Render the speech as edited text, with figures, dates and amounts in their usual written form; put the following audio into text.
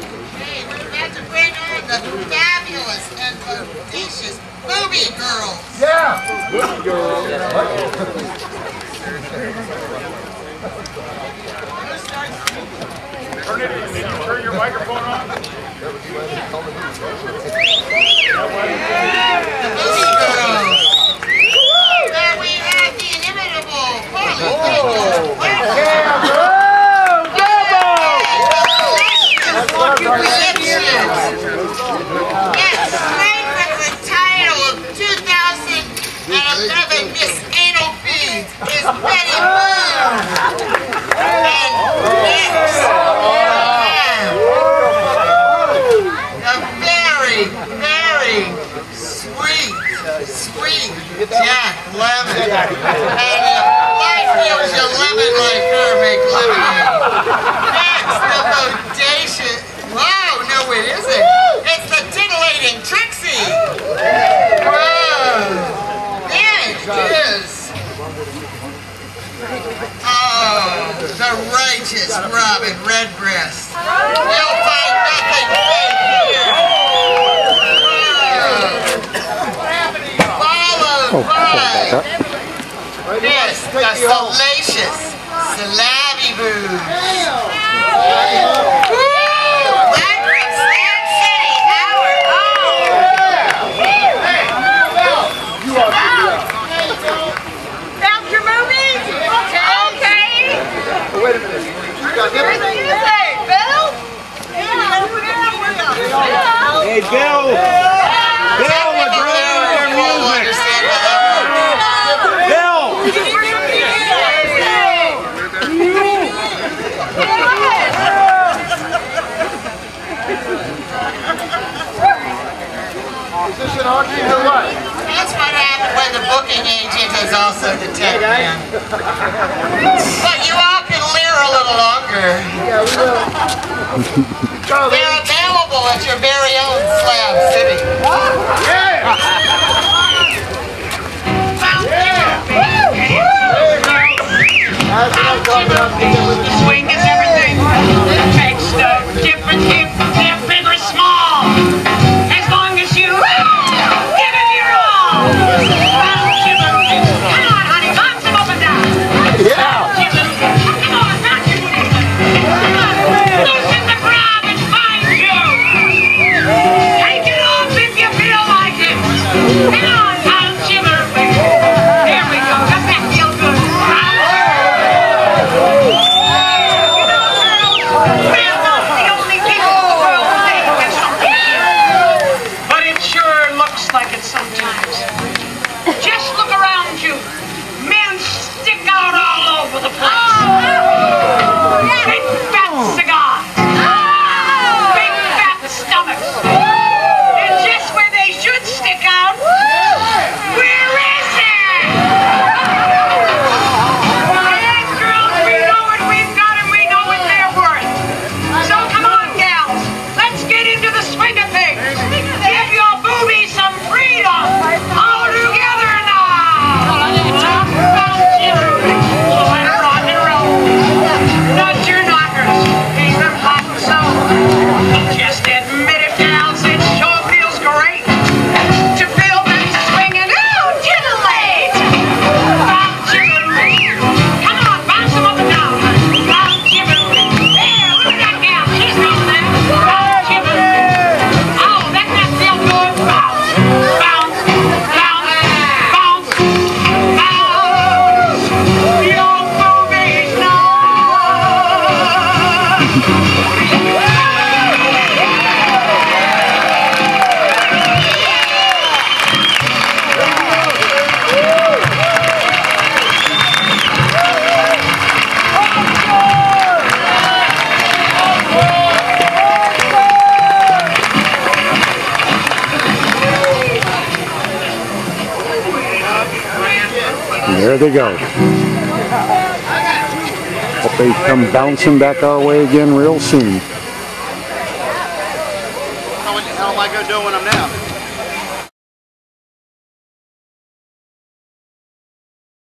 Hey, we're about to bring on the fabulous and audacious Boobie Girls. Yeah! Boobie Girls. Turn your microphone on. The Boobie Girls. There we have the inimitable Portland. Yeah, girl. Yes, named with the title of 2011 Miss Anal Beads is Betty Boone. And next, a very, very sweet Jack Lemon. And if life gives you lemon like her, make lemonade. Next, the bodacious. Wow, no it isn't. It's the titillating Trixie. Wow. It is. Oh, the righteous Robin Redbreast. You'll find nothing fake here. Followed by this, the salacious Slabby Boobs. Hey, Bill! Bill, the girls in their music! Bill! Is this an auction or what? That's what happened when the booking agent is also the tech man. But you all can leer a little longer. Yeah, we will. They're available at your very own Slab City. The swing is everything. It takes no difference if they're big or small. As long as you give it your all. Come on, honey, bounce them up and down. Yeah. Come on, bounce your come on, loosen the crowd and find you. Take it off if you feel like it. Come on, bounce your there we go. Does that feel good? You know, girls, that's not the only thing in the world that is okay. But it sure looks like it sometimes. Just look around you. Men stick out all over the place. Big fat cigars. Big fat stomachs. And just where they should stick out, where is it? Yes, girls, we know what we've got and we know what they're worth. So come on, gals. Let's get into the swing of things. Give your boobies some freedom. All together now. Talk about rock and roll. Not your knockers. Ain't them hot and sour. Just admit it, gals. It sure feels great to feel that swing and ooh, titillate. Bounce your come on, bounce them up and down. Bounce your there, look at that gal. She's going there. Bounce your oh, that doesn't feel good. Bounce, bounce, bounce, bounce, bounce. Your boobies know. There they go. Hope they come bouncing back our way again real soon. How do I go doing them now?